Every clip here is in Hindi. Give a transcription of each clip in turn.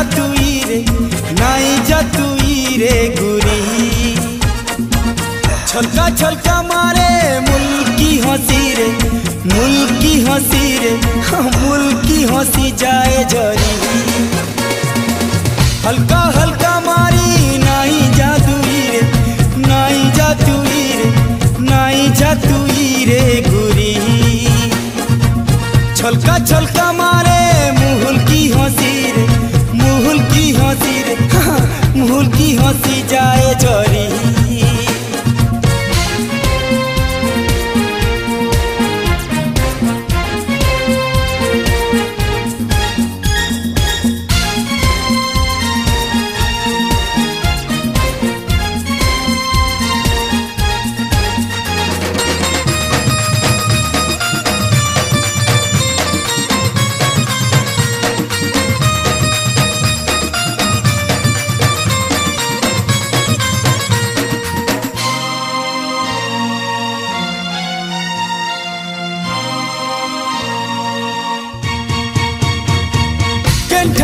नाई रे गुरी छलका छलका मारे मुल्की हंसी रे मुल्की हंसी रे मुल्की हंसी जाए जरी हल्का हल्का मारी नाई जादुई रे नाई जादुई रे नाई जादुई रे गुरी छलका छलका मारे मुल्की हंसी रे मुल्की हंसी रे मुल्की हंसी जाए जरी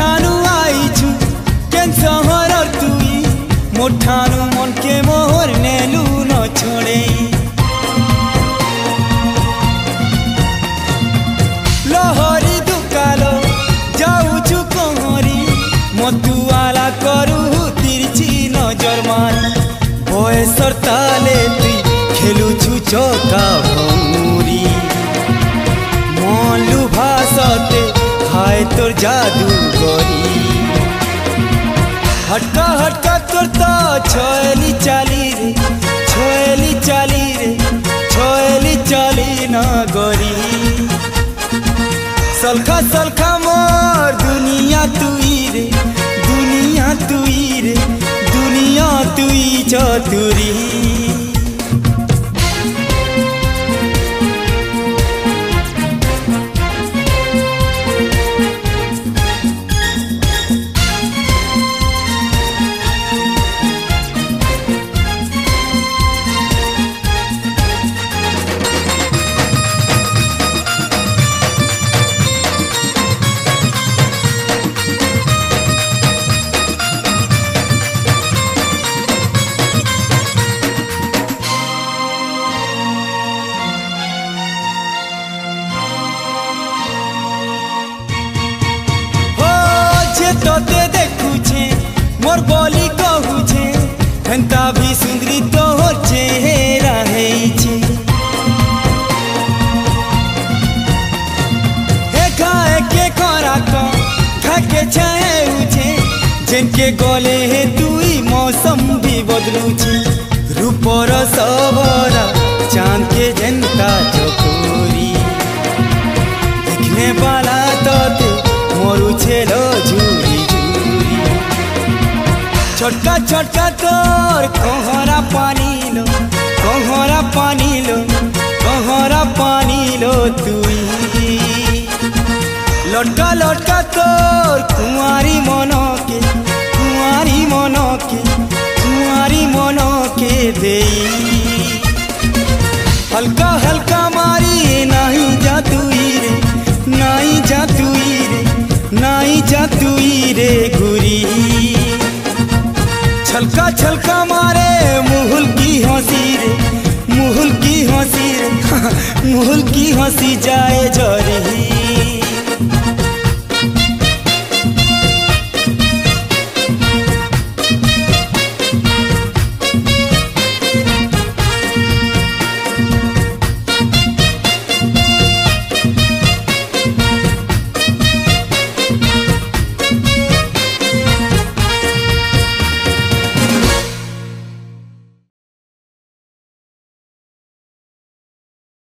ठानु आई छु केन सहर तुई मोठानु मन के मोहर नेलू न छोड़े लहरी दुकालो जाऊ छु कोहरी मतुआला करू तिरछी नजर मार ओए सरताले तुई खेलू छु चौका भौरी मोलू भासते हाय तोर जादू गोरी हटका हटका तोर तो छोयली चाली रे छोयली चाली ना गोरी सलखा सलखा मोर दुनिया तुई रे दुनिया तुई चतुरी तोते देखुछे मोर बोली कहुछे हंता भी सुंदरी तोहर चेहरा हेछे एका एके करा का खाके छाए उछे जिनके गले है तुई मौसम भी बदलूछे रूपर सबरा चांद के जनता चकोरी देखने वाला तोते मोरू छेलो छोटका छोटका तोर कोहरा पानी लो तुई लटका लटका तोर कुंवारी मनो के देई हल्का हल्का मारी नाही जातुई रे नाही जातुई रे नाही जातुई रे गुरी छलका छलका मारे मुहुल की हंसी रे मुहुल की हंसी जाए जरी।